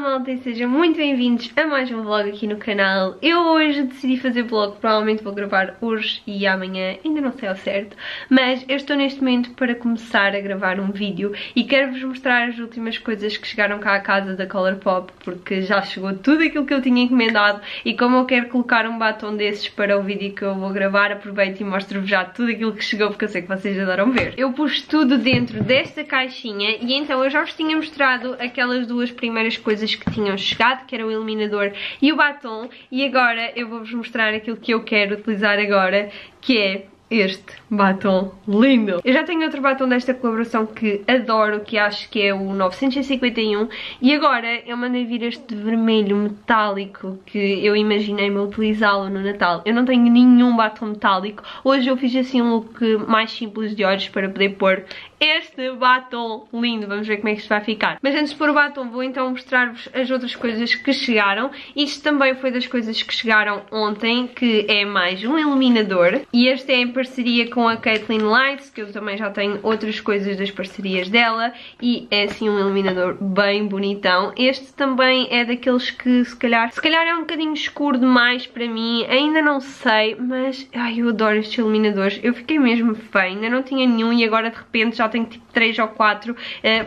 Olá malta e sejam muito bem-vindos a mais um vlog aqui no canal. Eu hoje decidi fazer vlog, provavelmente vou gravar hoje e amanhã, ainda não sei ao certo, mas eu estou neste momento para começar a gravar um vídeo e quero-vos mostrar as últimas coisas que chegaram cá à casa da Colourpop, porque já chegou tudo aquilo que eu tinha encomendado e como eu quero colocar um batom desses para o vídeo que eu vou gravar, aproveito e mostro-vos já tudo aquilo que chegou, porque eu sei que vocês adoram ver. Eu pus tudo dentro desta caixinha e então eu já vos tinha mostrado aquelas duas primeiras coisas que tinham chegado, que era o iluminador e o batom, e agora eu vou-vos mostrar aquilo que eu quero utilizar agora, que é este batom lindo. Eu já tenho outro batom desta colaboração que adoro, que acho que é o 951, e agora eu mandei vir este vermelho metálico que eu imaginei-me utilizá-lo no Natal. Eu não tenho nenhum batom metálico, hoje eu fiz assim um look mais simples de olhos para poder pôr este batom lindo. Vamos ver como é que isto vai ficar. Mas antes de pôr o batom, vou então mostrar-vos as outras coisas que chegaram. Isto também foi das coisas que chegaram ontem, que é mais um iluminador. E este é em parceria com a Caitlyn Lights, que eu também já tenho outras coisas das parcerias dela. E é assim um iluminador bem bonitão. Este também é daqueles que se calhar é um bocadinho escuro demais para mim. Ainda não sei, mas ai, eu adoro estes iluminadores. Eu fiquei mesmo fã, ainda não tinha nenhum e agora de repente já tenho tipo 3 ou 4,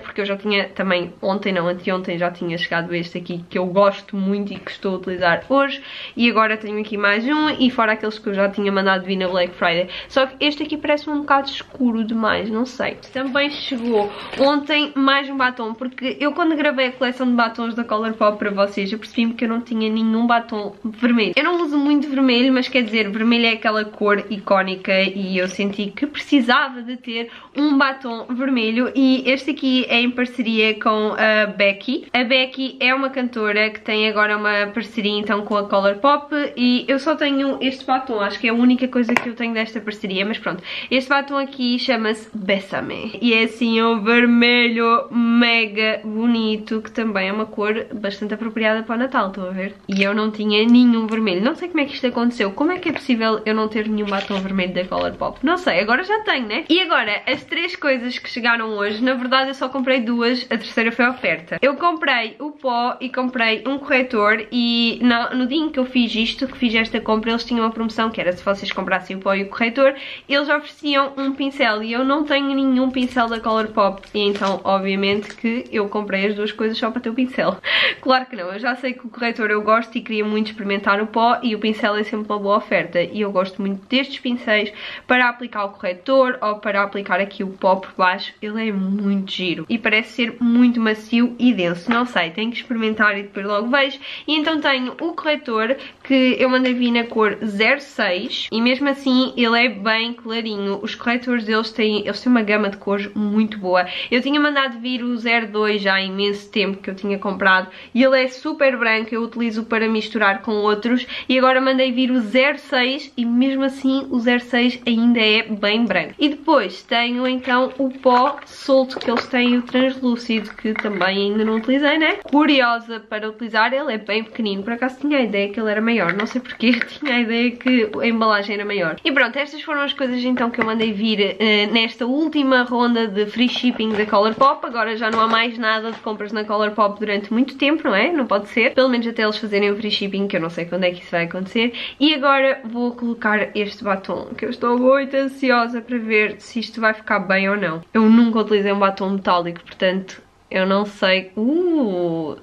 porque eu já tinha também ontem, não, anteontem já tinha chegado este aqui, que eu gosto muito e que estou a utilizar hoje, e agora tenho aqui mais um, e fora aqueles que eu já tinha mandado vir na Black Friday, só que este aqui parece um bocado escuro demais, não sei. Também chegou ontem mais um batom, porque eu quando gravei a coleção de batons da Colourpop para vocês, eu percebi-me que eu não tinha nenhum batom vermelho. Eu não uso muito vermelho, mas quer dizer, vermelho é aquela cor icónica e eu senti que precisava de ter um batom vermelho, e este aqui é em parceria com a Becky. A Becky é uma cantora que tem agora uma parceria então com a Colourpop, e eu só tenho este batom, acho que é a única coisa que eu tenho desta parceria, mas pronto. Este batom aqui chama-se Bessame e é assim um vermelho mega bonito, que também é uma cor bastante apropriada para o Natal, estão a ver? E eu não tinha nenhum vermelho, não sei como é que isto aconteceu, como é que é possível eu não ter nenhum batom vermelho da Colourpop? Não sei, agora já tenho, né? E agora, as três coisas que chegaram hoje, na verdade eu só comprei duas, a terceira foi a oferta. Eu comprei o pó e comprei um corretor, e no dia em que eu fiz isto, que fiz esta compra, eles tinham uma promoção que era se vocês comprassem o pó e o corretor, eles ofereciam um pincel, e eu não tenho nenhum pincel da Colourpop, e então obviamente que eu comprei as duas coisas só para ter o pincel. Claro que não, eu já sei que o corretor eu gosto e queria muito experimentar o pó, e o pincel é sempre uma boa oferta, e eu gosto muito destes pincéis para aplicar o corretor ou para aplicar aqui o pó por baixo. Ele é muito giro e parece ser muito macio e denso, não sei, tenho que experimentar e depois logo vejo. E então tenho o corretor, que eu mandei vir na cor 06, e mesmo assim ele é bem clarinho. Os corretores deles eles têm uma gama de cores muito boa. Eu tinha mandado vir o 02 já há imenso tempo, que eu tinha comprado, e ele é super branco, eu utilizo para misturar com outros, e agora mandei vir o 06 e mesmo assim o 06 ainda é bem branco. E depois tenho então o pó solto que eles têm, o translúcido, que também ainda não utilizei, né? Curiosa para utilizar, ele é bem pequenino, por acaso tinha a ideia que ele era maior, não sei porquê, tinha a ideia que a embalagem era maior. E pronto, estas foram as coisas então que eu mandei vir nesta última ronda de free shipping da Colourpop. Agora já não há mais nada de compras na Colourpop durante muito tempo, não é? Não pode ser, pelo menos até eles fazerem o free shipping, que eu não sei quando é que isso vai acontecer. E agora vou colocar este batom, que eu estou muito ansiosa para ver se isto vai ficar bem ou não. Eu nunca utilizei um batom metálico, portanto, eu não sei...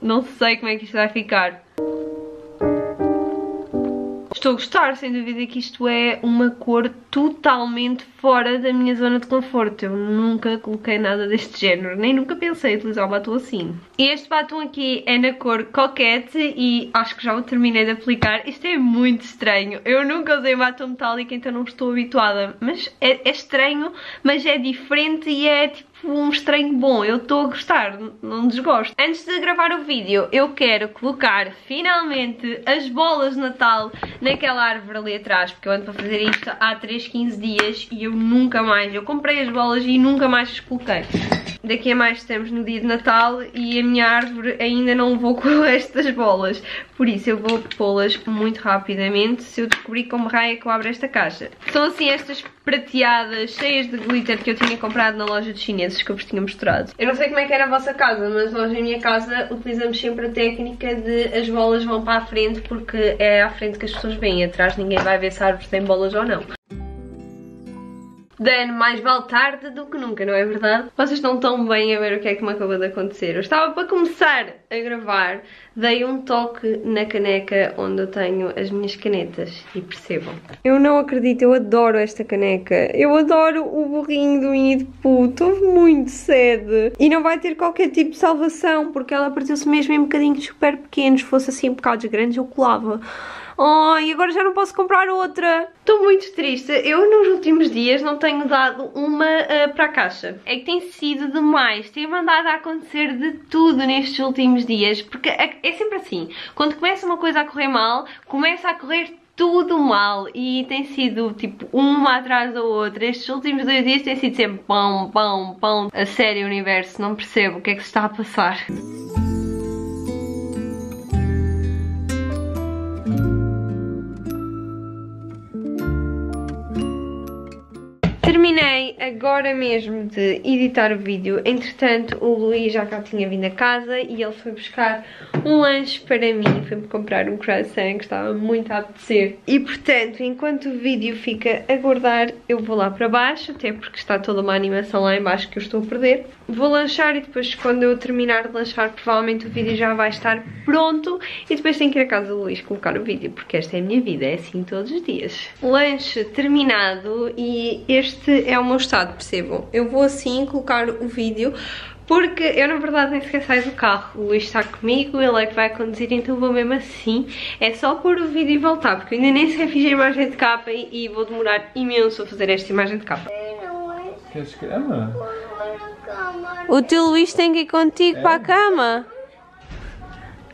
não sei como é que isto vai ficar. Estou a gostar, sem dúvida que isto é uma cor totalmente fora da minha zona de conforto. Eu nunca coloquei nada deste género, nem nunca pensei em utilizar um batom assim. Este batom aqui é na cor Coquette e acho que já o terminei de aplicar. Isto é muito estranho, eu nunca usei batom metálico, então não estou habituada. Mas é estranho, mas é diferente e é tipo um estranho bom, eu estou a gostar, não desgosto. Antes de gravar o vídeo, eu quero colocar finalmente as bolas de Natal naquela árvore ali atrás, porque eu ando para fazer isto há 15 dias e eu nunca mais, eu comprei as bolas e nunca mais as coloquei. Daqui a mais estamos no dia de Natal e a minha árvore ainda não levou com estas bolas. Por isso eu vou pô-las muito rapidamente se eu descobrir como raio que eu abro esta caixa. São assim estas prateadas cheias de glitter que eu tinha comprado na loja dos chineses que eu vos tinha mostrado. Eu não sei como é que é na vossa casa, mas nós na minha casa utilizamos sempre a técnica de as bolas vão para a frente porque é à frente que as pessoas vêm, atrás ninguém vai ver se a árvore tem bolas ou não. Dan, mais vale tarde do que nunca, não é verdade? Vocês estão tão bem a ver o que me acabou de acontecer. Eu estava para começar a gravar, dei um toque na caneca onde eu tenho as minhas canetas e percebam. Eu não acredito, eu adoro esta caneca. Eu adoro o burrinho do Winnie the Pooh, estou muito sede. E não vai ter qualquer tipo de salvação, porque ela partiu-se mesmo em bocadinhos super pequenos. Se fosse assim em bocados grandes eu colava. Oh, e agora já não posso comprar outra. Estou muito triste. Eu nos últimos dias não tenho dado uma para a caixa. É que tem sido demais. Tem mandado a acontecer de tudo nestes últimos dias. Porque é sempre assim. Quando começa uma coisa a correr mal, começa a correr tudo mal e tem sido tipo uma atrás da outra. Estes últimos 2 dias tem sido sempre pão, pão, pão. A sério, universo, não percebo o que é que se está a passar. Terminei agora mesmo de editar o vídeo, entretanto o Luís já cá tinha vindo a casa e ele foi buscar um lanche para mim, foi-me comprar um croissant que estava muito a apetecer e portanto enquanto o vídeo fica a guardar eu vou lá para baixo, até porque está toda uma animação lá em baixo que eu estou a perder. Vou lanchar e depois quando eu terminar de lanchar provavelmente o vídeo já vai estar pronto e depois tenho que ir à casa do Luís colocar o vídeo porque esta é a minha vida, é assim todos os dias. Lanche terminado e este é o meu estado, percebam? Eu vou assim colocar o vídeo porque eu na verdade nem sequer saio do carro. O Luís está comigo, ele é que vai conduzir, então vou mesmo assim. É só pôr o vídeo e voltar, porque eu ainda nem sequer fiz a imagem de capa e vou demorar imenso a fazer esta imagem de capa. Queres cama? O teu Luís tem que ir contigo para a cama.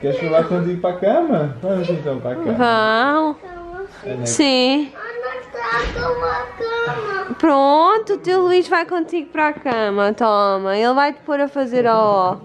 Queres levar contigo para a cama? Vamos então para a cama. Vão. Sim. Pronto, o tio Luís vai contigo para a cama, toma. Ele vai-te pôr a fazer ó.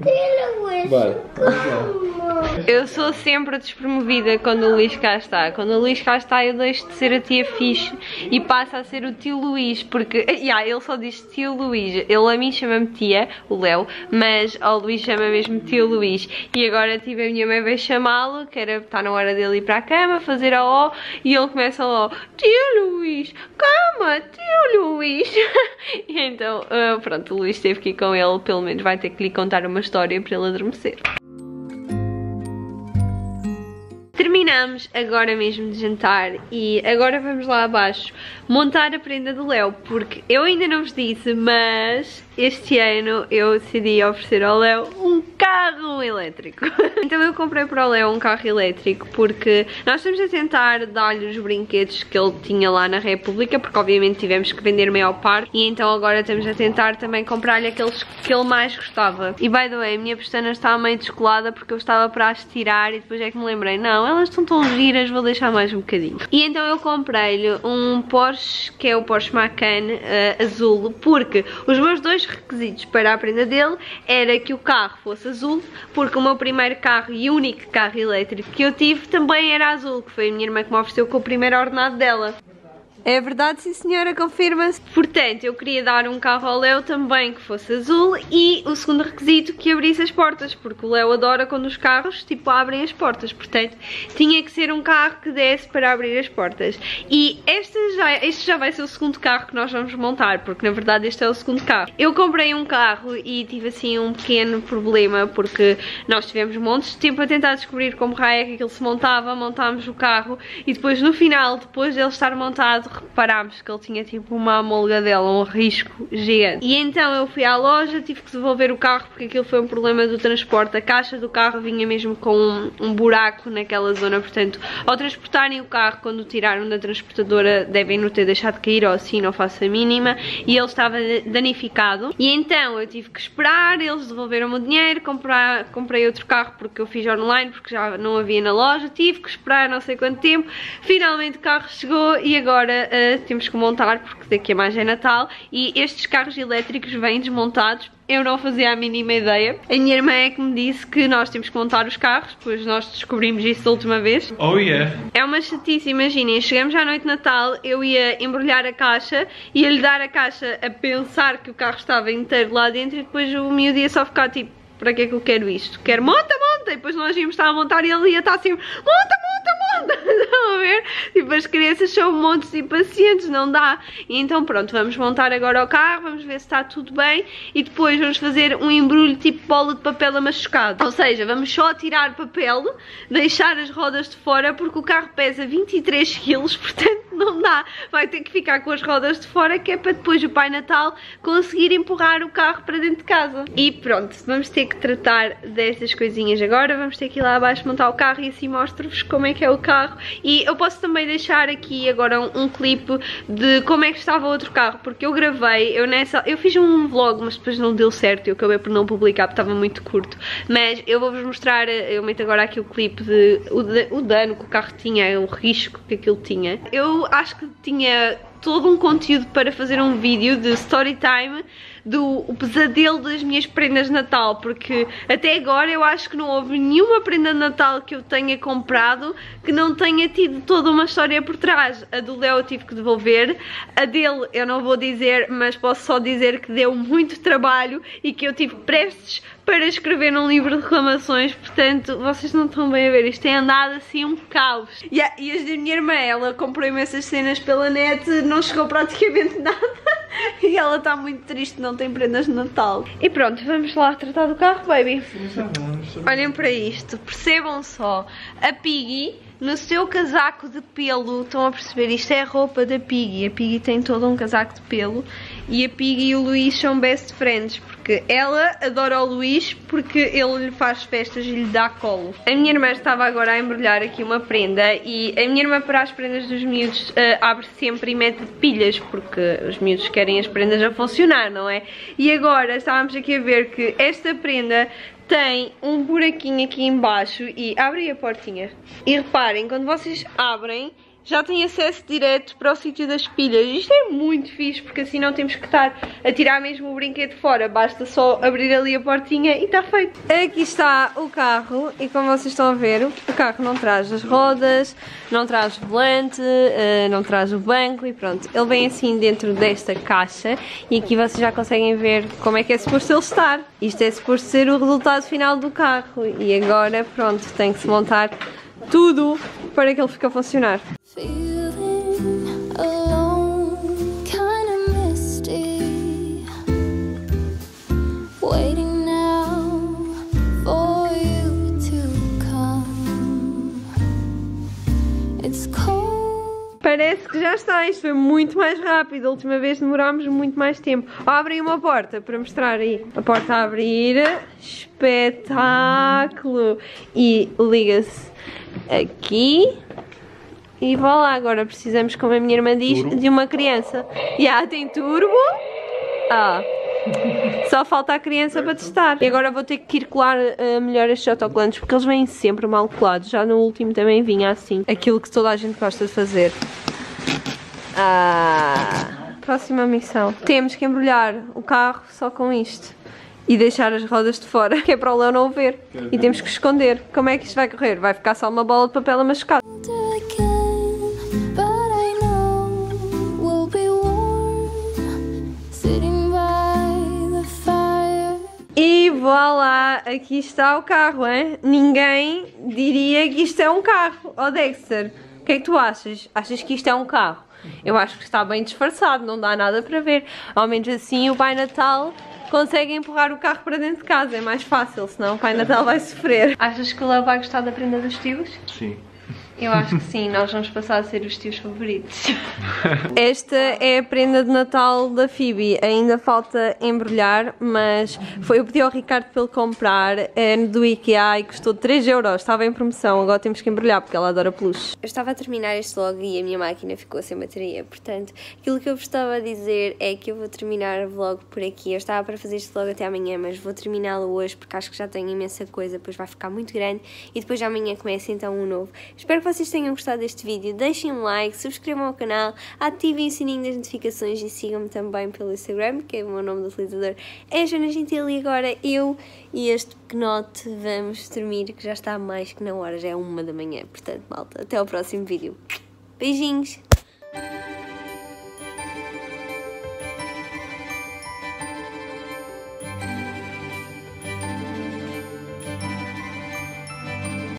Eu sou sempre despromovida quando o Luís cá está. Quando o Luís cá está eu deixo de ser a tia fixe e passo a ser o tio Luís. Porque, ele só diz tio Luís. Ele a mim chama-me tia, o Léo, mas ao Luís chama mesmo tio Luís. E agora tive a minha mãe vai chamá-lo, que era, está na hora dele ir para a cama, fazer ó, e ele começa ó, tio Luís, cama, tio Luís. E então, pronto, o Luís teve que ir com ele, pelo menos vai ter que lhe contar uma história para ele adormecer. Terminamos agora mesmo de jantar e agora vamos lá abaixo montar a prenda do Léo, porque eu ainda não vos disse, mas este ano eu decidi oferecer ao Léo um carro elétrico. Então eu comprei para o Léo um carro elétrico porque nós estamos a tentar dar-lhe os brinquedos que ele tinha lá na República, porque obviamente tivemos que vender meio ao par e então agora estamos a tentar também comprar-lhe aqueles que ele mais gostava. E by the way, a minha pestana está meio descolada porque eu estava para as tirar e depois é que me lembrei, não, elas estão tão giras, vou deixar mais um bocadinho. E então eu comprei-lhe um Porsche, que é o Porsche Macan azul, porque os meus dois requisitos para a prenda dele era que o carro fosse azul, porque o meu primeiro carro e único carro elétrico que eu tive também era azul, que foi a minha irmã que me ofereceu com o primeiro ordenado dela. É verdade, sim senhora, confirma-se. Portanto, eu queria dar um carro ao Léo também que fosse azul e o segundo requisito que abrisse as portas, porque o Léo adora quando os carros tipo abrem as portas, portanto tinha que ser um carro que desse para abrir as portas. E este já vai ser o segundo carro que nós vamos montar, porque na verdade este é o segundo carro. Eu comprei um carro e tive assim um pequeno problema, porque nós tivemos montes de tempo a tentar descobrir como raio é que aquilo se montava, montámos o carro e depois no final, depois dele estar montado, reparámos que ele tinha tipo uma amolgadela, um risco gigante. E então eu fui à loja, tive que devolver o carro porque aquilo foi um problema do transporte. A caixa do carro vinha mesmo com um buraco naquela zona, portanto ao transportarem o carro, quando o tiraram da transportadora devem-no ter deixado cair ou assim, não faço a mínima, e ele estava danificado. E então eu tive que esperar, eles devolveram-me o dinheiro, comprei outro carro porque eu fiz online, porque já não havia na loja, tive que esperar não sei quanto tempo, finalmente o carro chegou e agora temos que montar, porque daqui a mais é Natal, e estes carros elétricos vêm desmontados. Eu não fazia a mínima ideia. A minha irmã é que me disse que nós temos que montar os carros, pois nós descobrimos isso a última vez. Oh yeah! É uma chatice, imaginem, chegamos à noite de Natal, eu ia embrulhar a caixa, ia lhe dar a caixa a pensar que o carro estava inteiro lá dentro e depois o miúdo ia só ficar tipo, para que é que eu quero isto? Quero monta, monta! E depois nós íamos estar a montar e ele ia estar assim, monta, monta, monta! Estão a ver? Tipo, as crianças são montes impacientes, não dá. E então pronto, vamos montar agora o carro, vamos ver se está tudo bem e depois vamos fazer um embrulho tipo bola de papel amachucado. Ou seja, vamos só tirar papel, deixar as rodas de fora, porque o carro pesa 23 kg, portanto não dá. Vai ter que ficar com as rodas de fora, que é para depois o Pai Natal conseguir empurrar o carro para dentro de casa. E pronto, vamos ter que tratar dessas coisinhas agora, vamos ter que ir lá abaixo montar o carro e assim mostro-vos como é que é o carro. E eu posso também deixar aqui agora um clipe de como é que estava o outro carro, porque eu gravei, eu fiz um vlog, mas depois não deu certo, eu acabei por não publicar porque estava muito curto, mas eu vou-vos mostrar, eu meto agora aqui o clipe o dano que o carro tinha, o risco que aquilo tinha. Eu acho que tinha todo um conteúdo para fazer um vídeo de story time do pesadelo das minhas prendas de Natal, porque até agora eu acho que não houve nenhuma prenda de Natal que eu tenha comprado que não tenha tido toda uma história por trás. A do Léo eu tive que devolver, a dele eu não vou dizer, mas posso só dizer que deu muito trabalho e que eu tive prestes para escrever num livro de reclamações, portanto vocês não estão bem a ver, isto tem andado assim um caos. E as da minha irmã, ela comprou imensas cenas pela net, não chegou praticamente nada e ela está muito triste, não tem prendas de Natal. E pronto, vamos lá tratar do carro, baby. Olhem para isto, percebam só, a Piggy no seu casaco de pelo, estão a perceber, isto é a roupa da Piggy, a Piggy tem todo um casaco de pelo. E a Piggy e o Luís são best friends, porque ela adora o Luís porque ele lhe faz festas e lhe dá colo. A minha irmã estava agora a embrulhar aqui uma prenda e a minha irmã, para as prendas dos miúdos, abre sempre e mete pilhas, porque os miúdos querem as prendas a funcionar, não é? E agora estávamos aqui a ver que esta prenda tem um buraquinho aqui embaixo e abrem a portinha. E reparem, quando vocês abrem, já tem acesso direto para o sítio das pilhas. Isto é muito fixe, porque assim não temos que estar a tirar mesmo o brinquedo fora, basta só abrir ali a portinha e está feito. Aqui está o carro e como vocês estão a ver, o carro não traz as rodas, não traz o volante, não traz o banco e pronto. Ele vem assim dentro desta caixa e aqui vocês já conseguem ver como é que é suposto ele estar. Isto é suposto ser o resultado final do carro e agora pronto, tem que se montar tudo para que ele fique a funcionar. Feeling alone, kinda misty, waiting now for you to come. It's cold. Parece que já está, isto foi muito mais rápido, a última vez demorámos muito mais tempo. Abrem uma porta para mostrar aí. A porta a abrir, espetáculo! E liga-se aqui e vá lá, agora precisamos, como a minha irmã diz, de uma criança. E ah, tem turbo. Ah, só falta a criança para testar. E agora vou ter que ir colar melhor estes autocolantes, porque eles vêm sempre mal colados. Já no último também vinha assim. Aquilo que toda a gente gosta de fazer. Ah, próxima missão. Temos que embrulhar o carro só com isto e deixar as rodas de fora, que é para o Léo não o ver. E temos que esconder. Como é que isto vai correr? Vai ficar só uma bola de papel amachucado. E voilá, aqui está o carro, hein? Ninguém diria que isto é um carro. Oh Dexter, o que é que tu achas? Achas que isto é um carro? Eu acho que está bem disfarçado, não dá nada para ver. Ao menos assim o Pai Natal consegue empurrar o carro para dentro de casa, é mais fácil, senão o Pai Natal vai sofrer. Achas que o Léo vai gostar da prenda dos tios? Sim. Eu acho que sim, nós vamos passar a ser os tios favoritos. Esta é a prenda de Natal da Phoebe, ainda falta embrulhar, mas foi, eu pedi ao Ricardo para ele comprar, é do IKEA e custou 3€, estava em promoção, agora temos que embrulhar porque ela adora peluche. Eu estava a terminar este vlog e a minha máquina ficou sem bateria, portanto, aquilo que eu vos estava a dizer é que eu vou terminar o vlog por aqui. Eu estava para fazer este vlog até amanhã, mas vou terminá-lo hoje porque acho que já tenho imensa coisa, depois vai ficar muito grande e depois amanhã começa então um novo. Espero que vocês tenham gostado deste vídeo, deixem um like, subscrevam ao canal, ativem o sininho das notificações e sigam-me também pelo Instagram, que é o meu nome de utilizador, é Joana Gentil. E agora eu e este pequenote vamos dormir, que já está mais que na hora, já é 1 da manhã, portanto, malta, até ao próximo vídeo. Beijinhos!